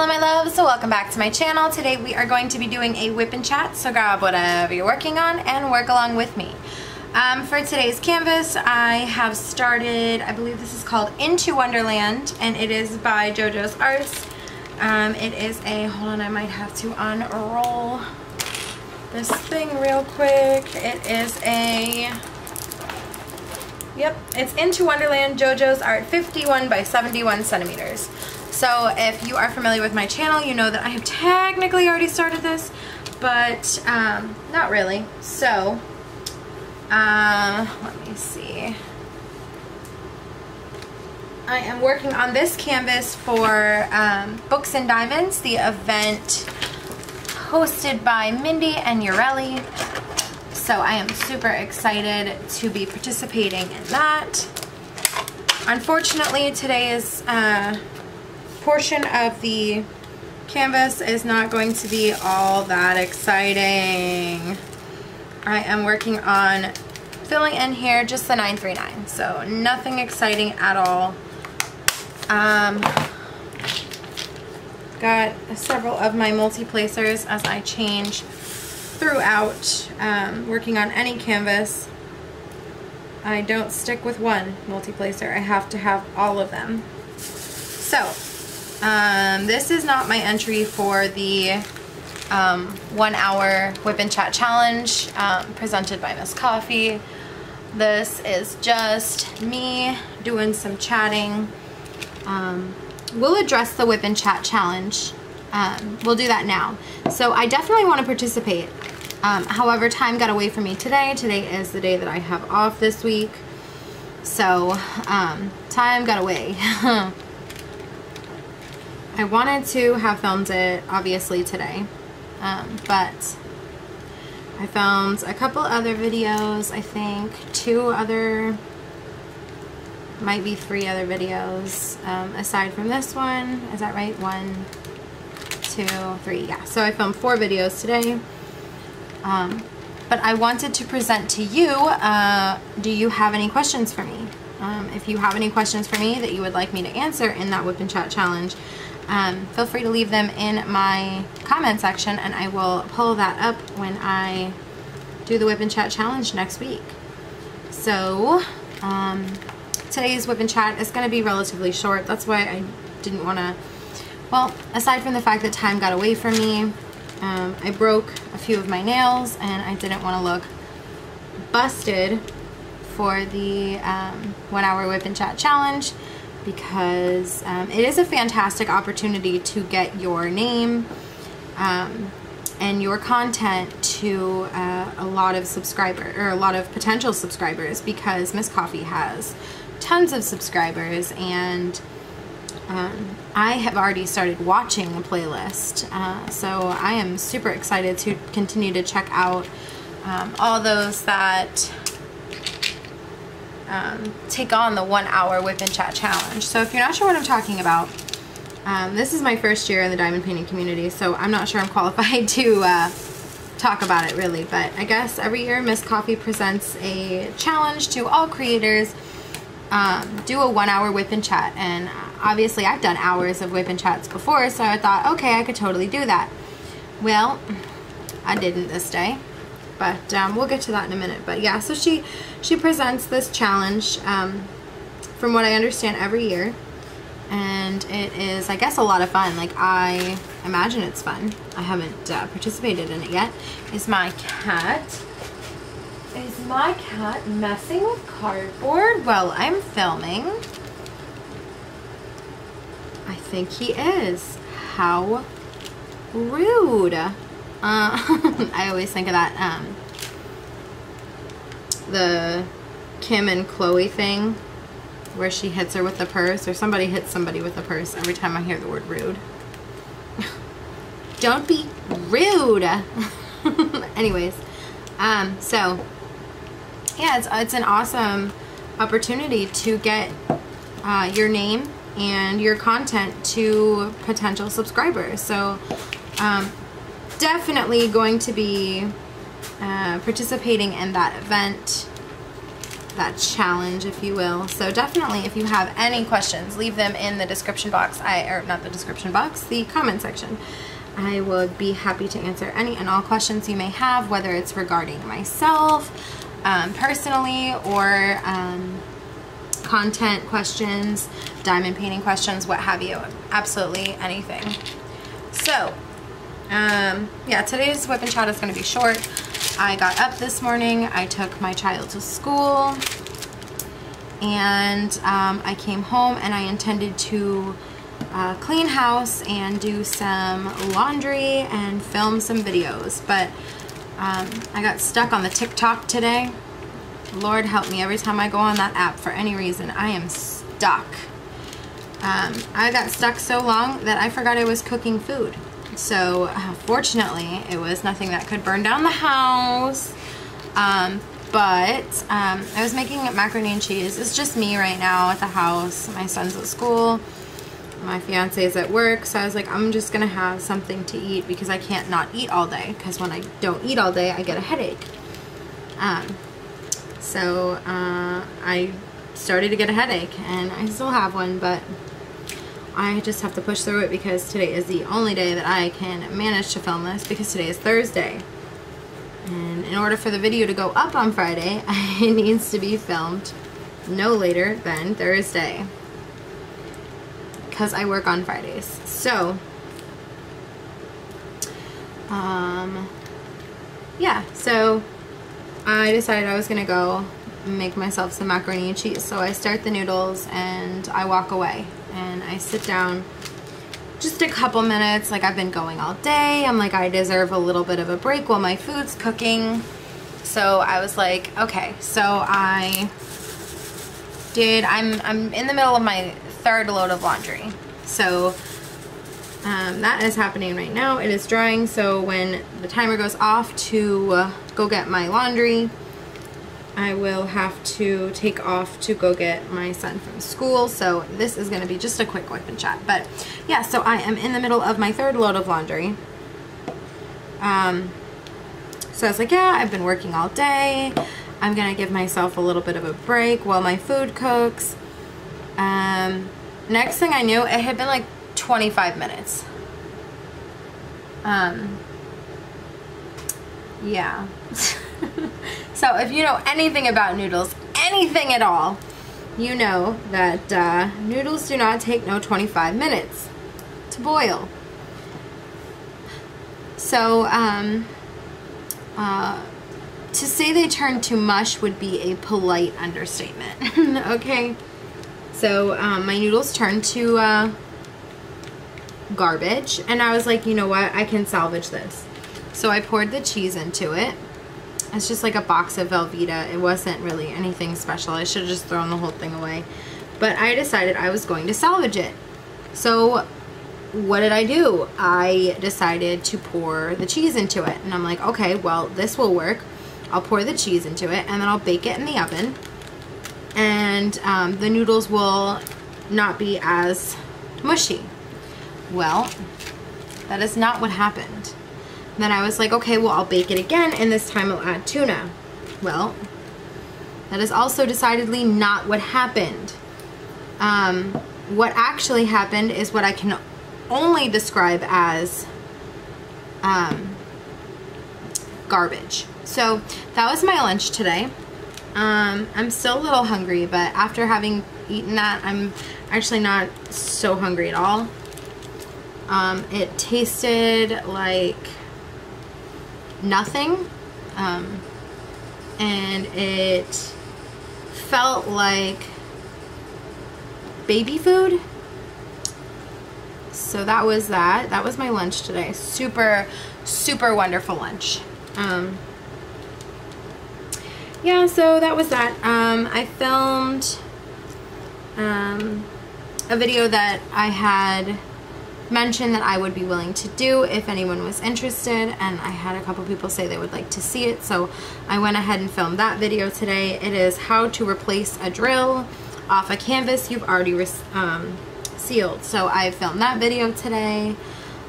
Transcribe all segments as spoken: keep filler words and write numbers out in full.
Hello my loves, so welcome back to my channel. Today we are going to be doing a whip and chat, so grab whatever you're working on and work along with me. Um, for today's canvas, I have started, I believe this is called Into Wonderland, and it is by JoJo's Arts. Um, it is a, hold on, I might have to unroll this thing real quick. It is a, yep, it's Into Wonderland, JoJo's Art, fifty-one by seventy-one centimeters. So if you are familiar with my channel, you know that I have technically already started this, but um, not really. So, uh, let me see. I am working on this canvas for um, Books and Diamonds, the event hosted by Mindy and Yureli. So I am super excited to be participating in that. Unfortunately, today's uh, portion of the canvas is not going to be all that exciting. I am working on filling in here just the nine three nine, so nothing exciting at all. Um, got several of my multi-placers as I change throughout um, working on any canvas. I don't stick with one multi-placer. I have to have all of them. So um, this is not my entry for the um, one hour whip and chat challenge um, presented by Miss Coffee. This is just me doing some chatting. Um, we'll address the whip and chat challenge. Um, we'll do that now. So I definitely want to participate. Um, however, time got away from me today. Today is the day that I have off this week. So um, time got away. I wanted to have filmed it obviously today, um, but I filmed a couple other videos. I think two other, might be three other videos um, aside from this one. Is that right? One, two, three, yeah. So I filmed four videos today, um, but I wanted to present to you, uh, do you have any questions for me? Um, if you have any questions for me that you would like me to answer in that whip and chat challenge, um, feel free to leave them in my comment section and I will pull that up when I do the whip and chat challenge next week. So um, today's whip and chat is going to be relatively short. That's why I didn't want to, well, aside from the fact that time got away from me, um, I broke a few of my nails and I didn't want to look busted for the um, one hour whip and chat challenge, because um, it is a fantastic opportunity to get your name um, and your content to uh, a lot of subscribers, or a lot of potential subscribers, because Miss Coffee has tons of subscribers, and um, I have already started watching the playlist, uh, so I am super excited to continue to check out um, all those that Um, take on the one hour whip and chat challenge. So if you're not sure what I'm talking about, um, this is my first year in the diamond painting community, so I'm not sure I'm qualified to uh, talk about it really, but I guess every year Miss Coffee presents a challenge to all creators, um, do a one hour whip and chat, and obviously I've done hours of whip and chats before, so I thought, okay, I could totally do that. Well, I didn't this day, but um, we'll get to that in a minute. But yeah, so she she presents this challenge um, from what I understand every year, and it is, I guess, a lot of fun. Like, I imagine it's fun. I haven't uh, participated in it yet. Is my cat is my cat messing with cardboard while I'm filming? I think he is. How rude. Uh, I always think of that, um, the Kim and Chloe thing where she hits her with the purse, or somebody hits somebody with the purse, every time I hear the word rude. Don't be rude! Anyways, um, so, yeah, it's, it's an awesome opportunity to get uh, your name and your content to potential subscribers. So, um, definitely going to be uh, participating in that event. that challenge, if you will. So definitely, if you have any questions, leave them in the description box. I, or not the description box, the comment section. I would be happy to answer any and all questions you may have, whether it's regarding myself, um, personally, or um, content questions, diamond painting questions, what have you. Absolutely anything. So, um, yeah, today's Whip and Chat is going to be short. I got up this morning, I took my child to school, and um, I came home and I intended to uh, clean house and do some laundry and film some videos, but um, I got stuck on the TikTok today. Lord help me, every time I go on that app for any reason, I am stuck. Um, I got stuck so long that I forgot I was cooking food. So uh, fortunately, it was nothing that could burn down the house, um, but um, I was making macaroni and cheese. It's just me right now at the house. My son's at school, my fiance is at work, so I was like, I'm just gonna have something to eat because I can't not eat all day, because when I don't eat all day, I get a headache. Um, so uh, I started to get a headache, and I still have one, but I just have to push through it because today is the only day that I can manage to film this, because today is Thursday. And in order for the video to go up on Friday, it needs to be filmed no later than Thursday, because I work on Fridays. So, um, yeah, so I decided I was going to go make myself some macaroni and cheese. So I start the noodles and I walk away. And I sit down just a couple minutes, like I've been going all day. I'm like, I deserve a little bit of a break while my food's cooking. So I was like, okay, so I did, I'm, I'm in the middle of my third load of laundry. So um, that is happening right now. It is drying, so when the timer goes off to uh, go get my laundry, I will have to take off to go get my son from school, so this is going to be just a quick whip and chat. But yeah, so I am in the middle of my third load of laundry. Um, so I was like, yeah, I've been working all day. I'm going to give myself a little bit of a break while my food cooks. Um, next thing I knew, it had been like twenty-five minutes. Um, yeah. So if you know anything about noodles, anything at all, you know that uh, noodles do not take no twenty-five minutes to boil. So um, uh, to say they turn to mush would be a polite understatement. Okay, so um, my noodles turned to uh, garbage, and I was like, you know what, I can salvage this. So I poured the cheese into it. It's just like a box of Velveeta. It wasn't really anything special. I should have just thrown the whole thing away. But I decided I was going to salvage it. So what did I do? I decided to pour the cheese into it. And I'm like, okay, well, this will work. I'll pour the cheese into it, and then I'll bake it in the oven. And um, the noodles will not be as mushy. Well, that is not what happened. Then I was like, okay, well, I'll bake it again, and this time I'll add tuna. Well, that is also decidedly not what happened. Um, what actually happened is what I can only describe as um, garbage. So that was my lunch today. Um, I'm still a little hungry, but after having eaten that, I'm actually not so hungry at all. Um, it tasted like nothing, um, and it felt like baby food. So that was that. That was my lunch today. Super, super wonderful lunch. Um, yeah, so that was that. Um, I filmed um, a video that I had mentioned that I would be willing to do if anyone was interested, and I had a couple people say they would like to see it, so I went ahead and filmed that video today. It is how to replace a drill off a canvas you've already um, sealed. So I filmed that video today.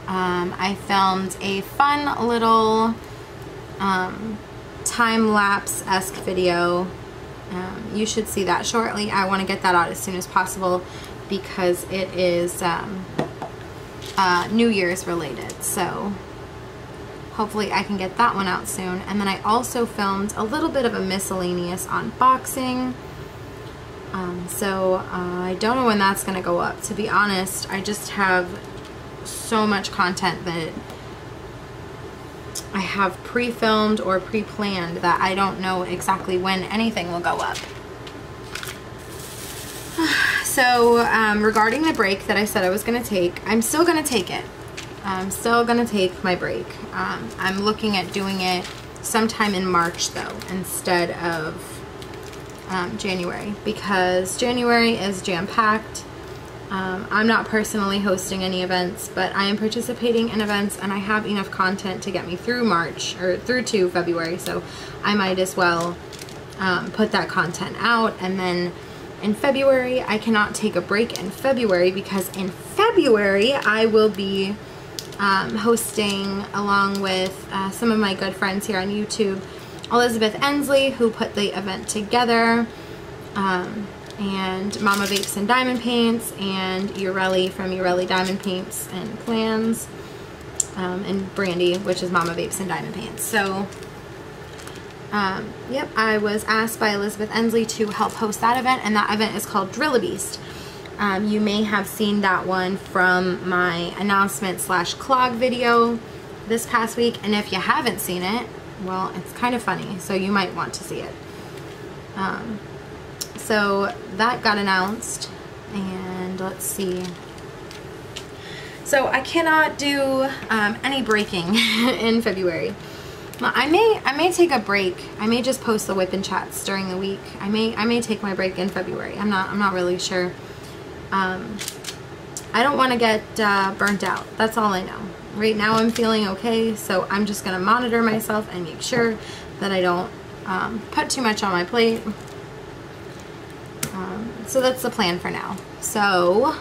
Um, I filmed a fun little um, time-lapse-esque video Um, you should see that shortly. I want to get that out as soon as possible because it is um, uh, New Year's related, so hopefully I can get that one out soon. And then I also filmed a little bit of a miscellaneous unboxing. Um, so uh, I don't know when that's going to go up. To be honest, I just have so much content that I have pre-filmed or pre-planned that I don't know exactly when anything will go up. So um, regarding the break that I said I was going to take, I'm still going to take it. I'm still going to take my break. Um, I'm looking at doing it sometime in March though, instead of Um, January, because January is jam-packed. Um, I'm not personally hosting any events, but I am participating in events, and I have enough content to get me through March, or through to February, so I might as well um, put that content out. And then in February, I cannot take a break in February, because in February, I will be um, hosting, along with uh, some of my good friends here on YouTube, Elizabeth Insley, who put the event together, um, and Mama Vapes and Diamond Paints, and Yureli from Yuleidy Diamond Paints and Plans, um, and Brandy, which is Mama Vapes and Diamond Paints. So, um, yep, I was asked by Elizabeth Insley to help host that event, and that event is called Drilla Beast. Um, you may have seen that one from my announcement slash clog video this past week, and if you haven't seen it, well, it's kind of funny, so you might want to see it. Um, so that got announced, and let's see. So I cannot do um, any breaking in February. Well, I may, I may take a break. I may just post the whip and chats during the week. I may, I may take my break in February. I'm not, I'm not really sure. Um, I don't want to get uh, burnt out. That's all I know. Right now I'm feeling okay, so I'm just going to monitor myself and make sure that I don't um, put too much on my plate. Um, so that's the plan for now. So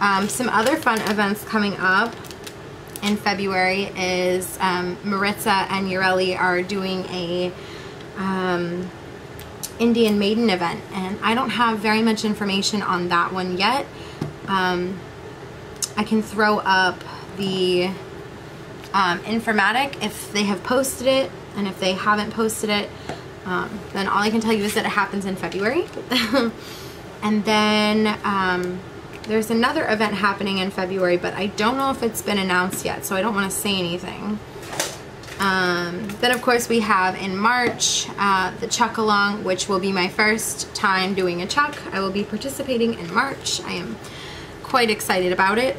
um, some other fun events coming up in February is um, Maritza and Yureli are doing a um, Indian Maiden event, and I don't have very much information on that one yet. Um, I can throw up the um, informatic if they have posted it, and if they haven't posted it, um, then all I can tell you is that it happens in February. And then um, there's another event happening in February, but I don't know if it's been announced yet, so I don't want to say anything. Um, then of course we have in March uh, the Chuck Along, which will be my first time doing a Chuck. I will be participating in March. I am quite excited about it.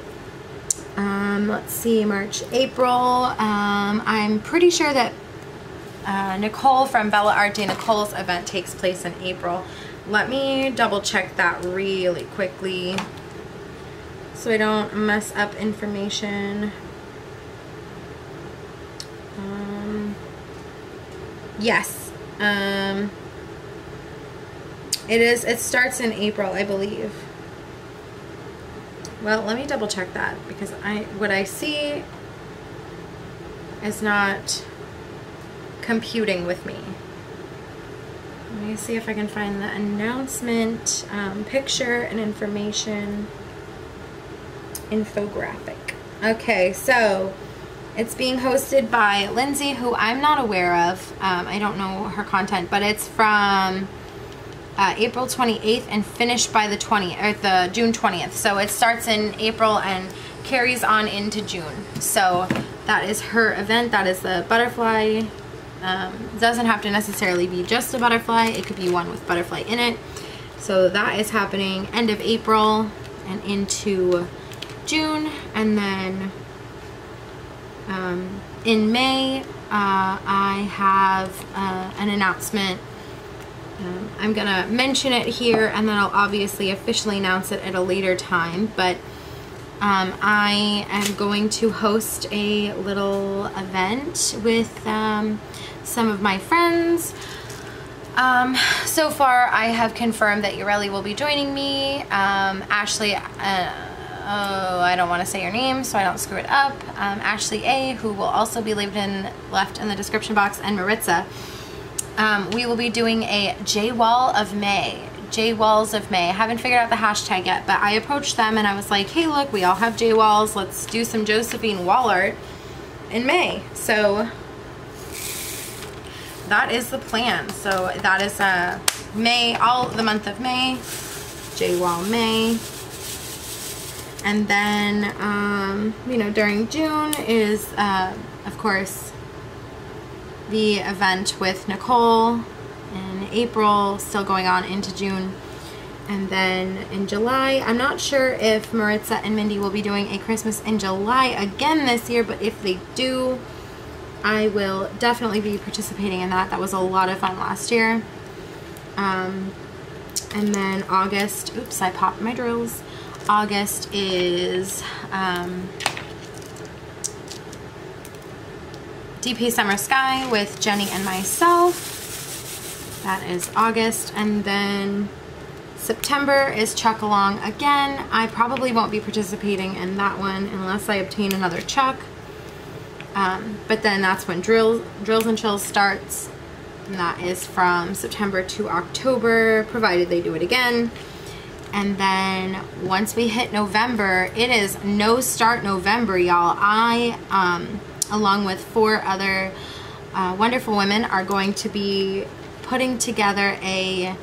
Um, let's see, March, April, um, I'm pretty sure that uh, Nicole from Bella Arte Nicole's event takes place in April. Let me double check that really quickly so I don't mess up information. Um, yes, um, it is, it starts in April, I believe. Well, let me double check that, because I what I see is not computing with me. Let me see if I can find the announcement, um, picture and information, infographic. Okay, so it's being hosted by Lindsay, who I'm not aware of. Um, I don't know her content, but it's from Uh, April twenty-eighth and finished by the twentieth or the June twentieth. So it starts in April and carries on into June. So that is her event. That is the butterfly. Um, doesn't have to necessarily be just a butterfly. It could be one with butterfly in it. So that is happening end of April and into June. And then um, in May uh, I have uh, an announcement. Um, I'm going to mention it here, and then I'll obviously officially announce it at a later time, but um, I am going to host a little event with um, some of my friends. Um, so far, I have confirmed that Yureli will be joining me. Um, Ashley, uh, oh, I don't want to say your name so I don't screw it up. Um, Ashley A, who will also be left in, left in the description box, and Maritza. um, we will be doing a J-Wall of May. J-Walls of May. I haven't figured out the hashtag yet, but I approached them and I was like, hey, look, we all have J-Walls. Let's do some Josephine wall art in May. So that is the plan. So that is uh, May, all the month of May, J-Wall May. And then, um, you know, during June is, uh, of course, the event with Nicole in April, still going on into June. And then in July, I'm not sure if Maritza and Mindy will be doing a Christmas in July again this year, but if they do, I will definitely be participating in that. That was a lot of fun last year. Um, and then August, oops, I popped my drills. August is um, D P Summer Sky with Jenny and myself. That is August. And then September is Chuck Along again. I probably won't be participating in that one unless I obtain another Chuck. Um, but then that's when Drills, Drills and Chills starts. And that is from September to October, provided they do it again. And then once we hit November, it is No Start November, y'all. I, um, along with four other uh, wonderful women, are going to be putting together a,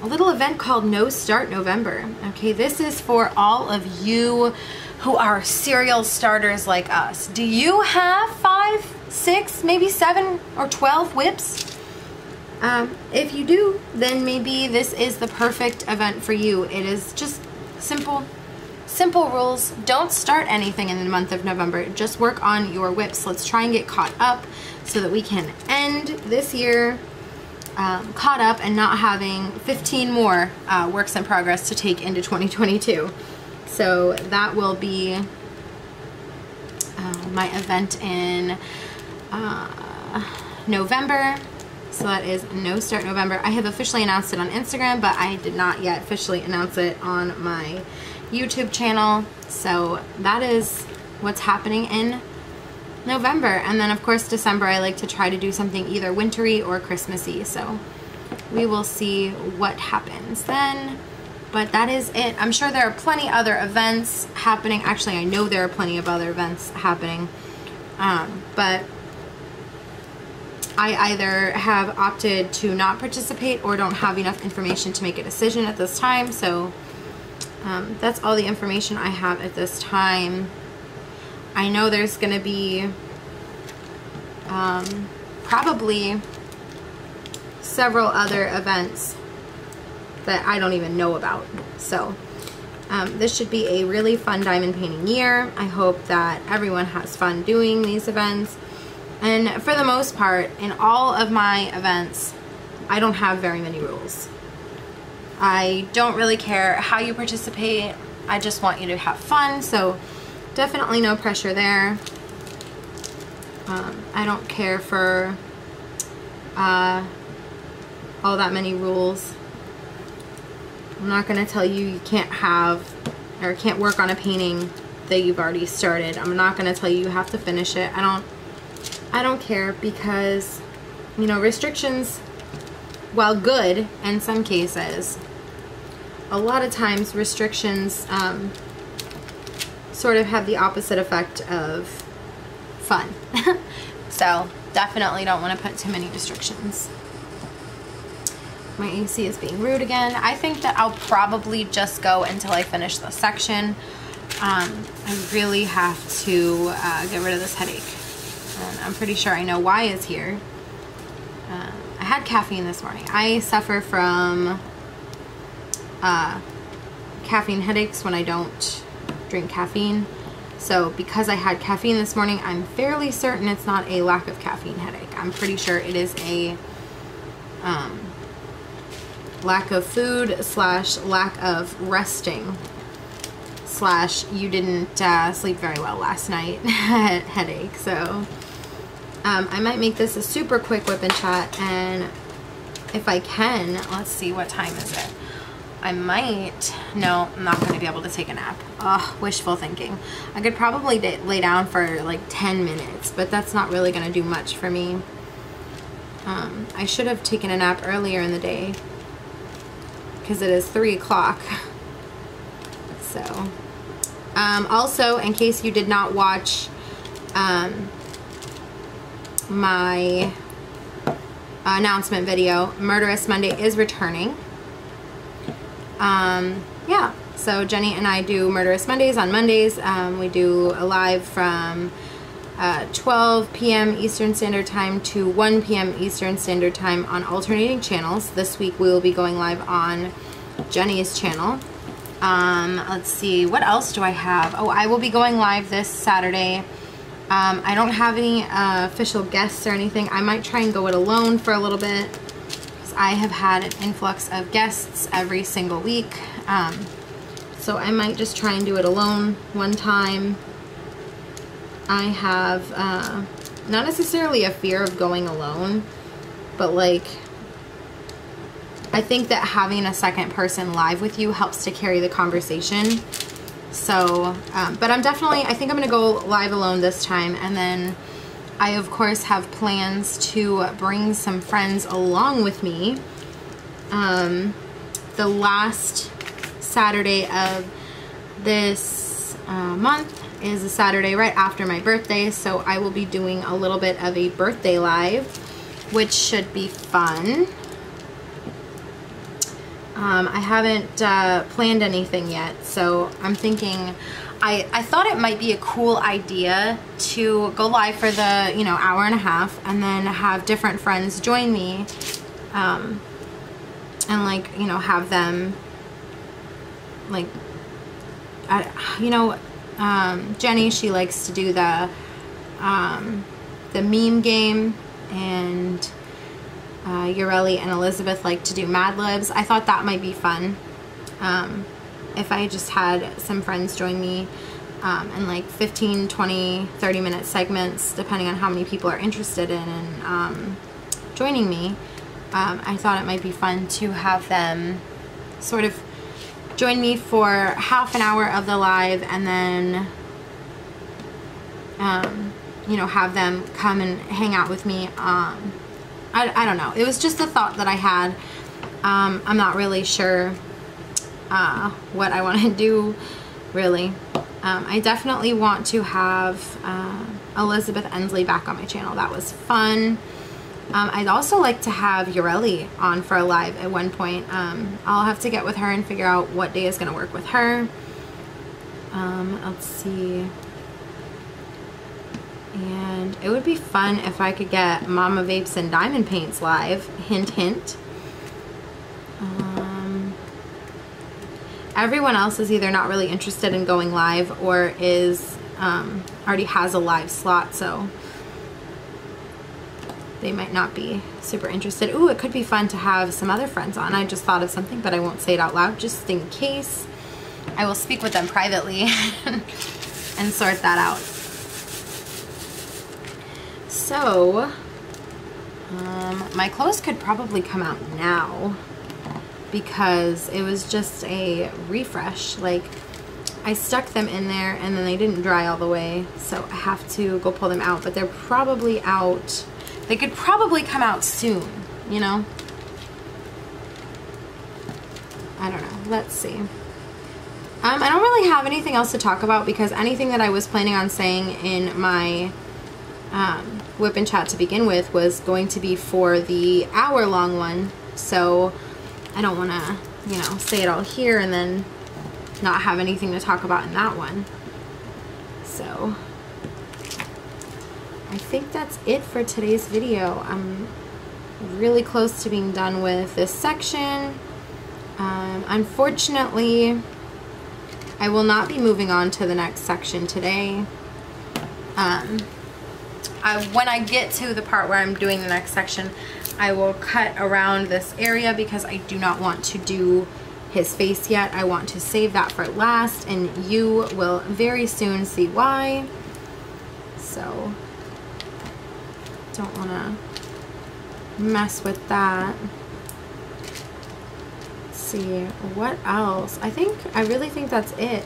a little event called No Start November. Okay, this is for all of you who are serial starters like us. Do you have five, six, maybe seven or twelve whips? Um, if you do, then maybe this is the perfect event for you. It is just simple, simple rules. Don't start anything in the month of November. Just work on your whips. Let's try and get caught up so that we can end this year um, caught up and not having fifteen more uh, works in progress to take into twenty twenty-two. So that will be uh, my event in uh, November. So that is No Start November. I have officially announced it on Instagram, but I did not yet officially announce it on my YouTube channel. So that is what's happening in November. And then, of course, December, I like to try to do something either wintry or Christmassy. So we will see what happens then. But that is it. I'm sure there are plenty other events happening. Actually, I know there are plenty of other events happening. Um, but I either have opted to not participate or don't have enough information to make a decision at this time. So um, that's all the information I have at this time. I know there's going to be um, probably several other events that I don't even know about. So um, this should be a really fun diamond painting year. I hope that everyone has fun doing these events. And for the most part, in all of my events, I don't have very many rules. I don't really care how you participate. I just want you to have fun, so definitely no pressure there. Um, I don't care for uh, all that many rules. I'm not going to tell you you can't have or can't work on a painting that you've already started. I'm not going to tell you you have to finish it. I don't. I don't care because, you know, restrictions, while good in some cases, a lot of times restrictions um, sort of have the opposite effect of fun. So definitely don't want to put too many restrictions. My A C is being rude again. I think that I'll probably just go until I finish this section. Um, I really have to uh, get rid of this headache. And I'm pretty sure I know why it's here. Uh, I had caffeine this morning. I suffer from uh, caffeine headaches when I don't drink caffeine. So because I had caffeine this morning, I'm fairly certain it's not a lack of caffeine headache. I'm pretty sure it is a um, lack of food slash lack of resting slash you didn't uh, sleep very well last night headache. So... Um, I might make this a super quick whip and chat, and if I can, let's see, what time is it? I might, no, I'm not going to be able to take a nap. Ugh, wishful thinking. I could probably lay down for like ten minutes, but that's not really going to do much for me. Um, I should have taken a nap earlier in the day because it is three o'clock. So, um, also, in case you did not watch um, my announcement video, Murderous Monday is returning. Um, yeah, so Jenny and I do Murderous Mondays on Mondays. Um, we do a live from uh, twelve p m Eastern Standard Time to one p m Eastern Standard Time on alternating channels. This week we will be going live on Jenny's channel. Um, let's see, what else do I have? Oh, I will be going live this Saturday. Um, I don't have any uh, official guests or anything. I might try and go it alone for a little bit. I have had an influx of guests every single week, um, so I might just try and do it alone one time. I have uh, not necessarily a fear of going alone, but like I think that having a second person live with you helps to carry the conversation. So um, but I'm definitely, I think I'm gonna go live alone this time, and then I, of course, have plans to bring some friends along with me. Um, the last Saturday of this uh, month is a Saturday right after my birthday, so I will be doing a little bit of a birthday live, which should be fun. Um, I haven't uh, planned anything yet, so I'm thinking... I, I thought it might be a cool idea to go live for the, you know, hour and a half and then have different friends join me, um, and like, you know, have them like, I, you know, um, Jenny, she likes to do the, um, the meme game, and uh, Yureli and Elizabeth like to do Mad Libs. I thought that might be fun. Um, if I just had some friends join me um, in like fifteen, twenty, thirty minute segments, depending on how many people are interested in and, um, joining me, um, I thought it might be fun to have them sort of join me for half an hour of the live, and then, um, you know, have them come and hang out with me. Um, I, I don't know. It was just a thought that I had. Um, I'm not really sure Uh, what I want to do, really. Um, I definitely want to have uh, Elizabeth Insley back on my channel. That was fun. Um, I'd also like to have Yureli on for a live at one point. Um, I'll have to get with her and figure out what day is going to work with her. Um, let's see. And it would be fun if I could get Mama Vapes and Diamond Paints live. Hint, hint. Everyone else is either not really interested in going live or is um, already has a live slot, so they might not be super interested. Ooh, it could be fun to have some other friends on. I just thought of something, but I won't say it out loud just in case. I will speak with them privately and sort that out. So, um, my clothes could probably come out now, because it was just a refresh. Like, I stuck them in there and then they didn't dry all the way, so I have to go pull them out, but they're probably out. They could probably come out soon, you know? I don't know. Let's see. Um, I don't really have anything else to talk about, because anything that I was planning on saying in my um, whip and chat to begin with was going to be for the hour-long one, so I don't want to, you know, say it all here and then not have anything to talk about in that one. So, I think that's it for today's video. I'm really close to being done with this section. Um, unfortunately, I will not be moving on to the next section today. Um, I, when I get to the part where I'm doing the next section, I will cut around this area, because I do not want to do his face yet. I want to save that for last, and you will very soon see why. So, don't want to mess with that. Let's see, what else? I think, I really think that's it.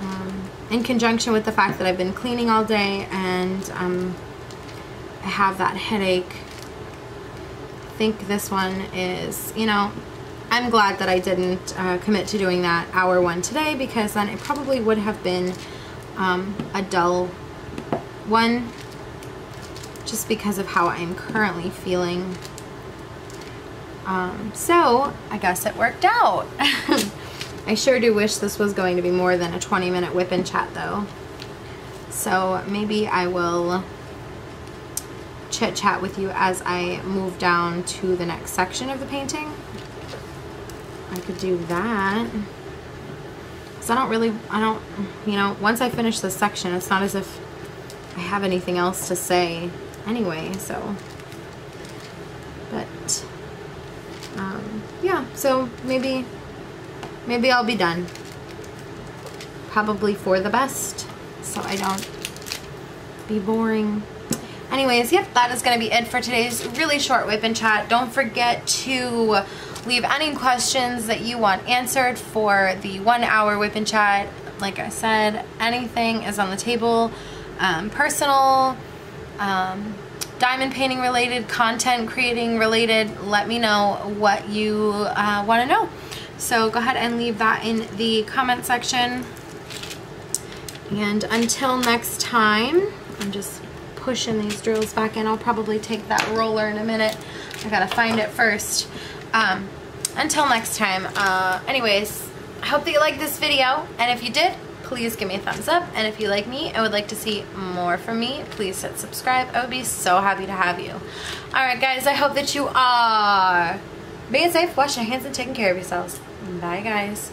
Um, in conjunction with the fact that I've been cleaning all day, and um, I have that headache think this one is, you know, I'm glad that I didn't uh, commit to doing that hour one today, because then it probably would have been um, a dull one, just because of how I'm currently feeling. Um, so I guess it worked out. I sure do wish this was going to be more than a twenty minute whip and chat though. So maybe I will chit chat with you as I move down to the next section of the painting. I could do that. Cause I don't really, I don't, you know, once I finish this section, it's not as if I have anything else to say anyway, so, but um, yeah, so maybe, maybe I'll be done, probably for the best, so I don't be boring. Anyways, yep, that is going to be it for today's really short whip and chat. Don't forget to leave any questions that you want answered for the one hour whip and chat. Like I said, anything is on the table. Um, personal, um, diamond painting related, content creating related, let me know what you uh, want to know. So go ahead and leave that in the comment section. And until next time, I'm just pushing these drills back in. I'll probably take that roller in a minute. I gotta find it first. Um, until next time, uh, anyways, I hope that you liked this video, and if you did, please give me a thumbs up, and if you like me and would like to see more from me, please hit subscribe. I would be so happy to have you. Alright guys, I hope that you are being safe, washing your hands, and taking care of yourselves. Bye guys.